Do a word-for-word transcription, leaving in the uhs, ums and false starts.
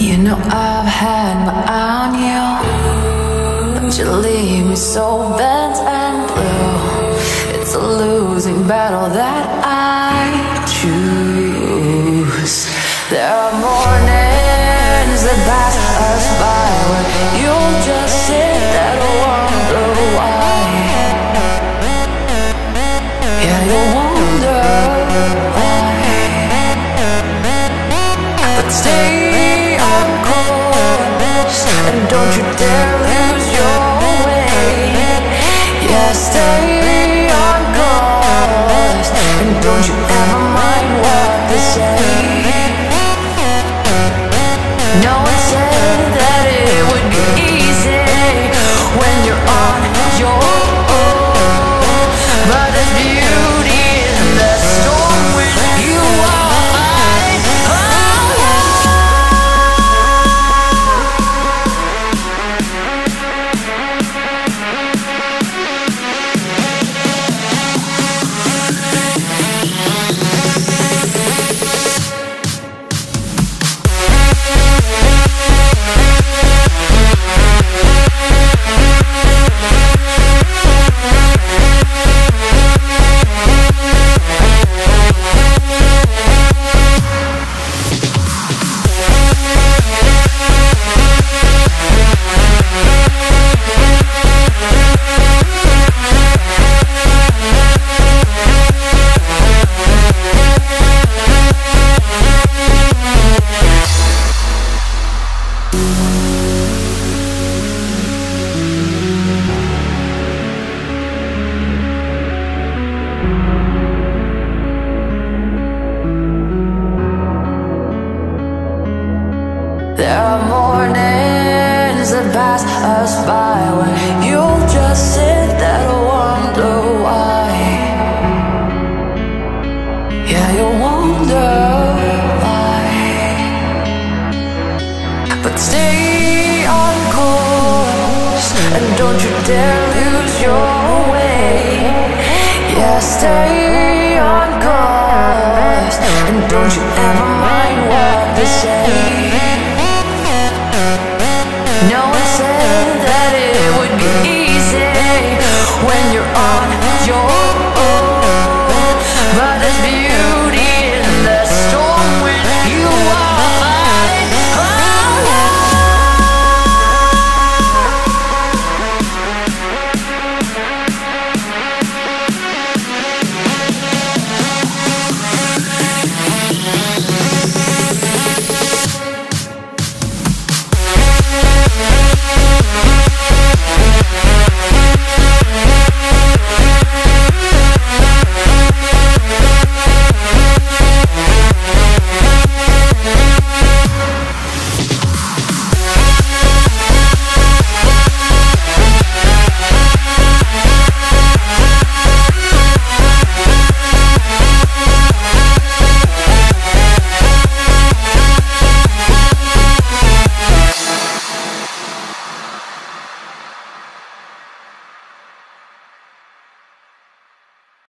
You know I've had my eye on you, but you leave me so bent and blue. It's a losing battle that I choose. There are mornings that pass us by where you'll just sit there and wonder why. Yeah, you'll wonder why. But stay and don't you dare lose your way. Yeah, stay on course, and don't you ever mind what they say. No one said that it would be easy when you're on your own, but there's beauty in the storm when you are pass us by when you'll just sit there and wonder why. Yeah, you'll wonder why. But stay on course, and don't you dare lose your way. Yeah, stay on course, and don't you ever mind what they say.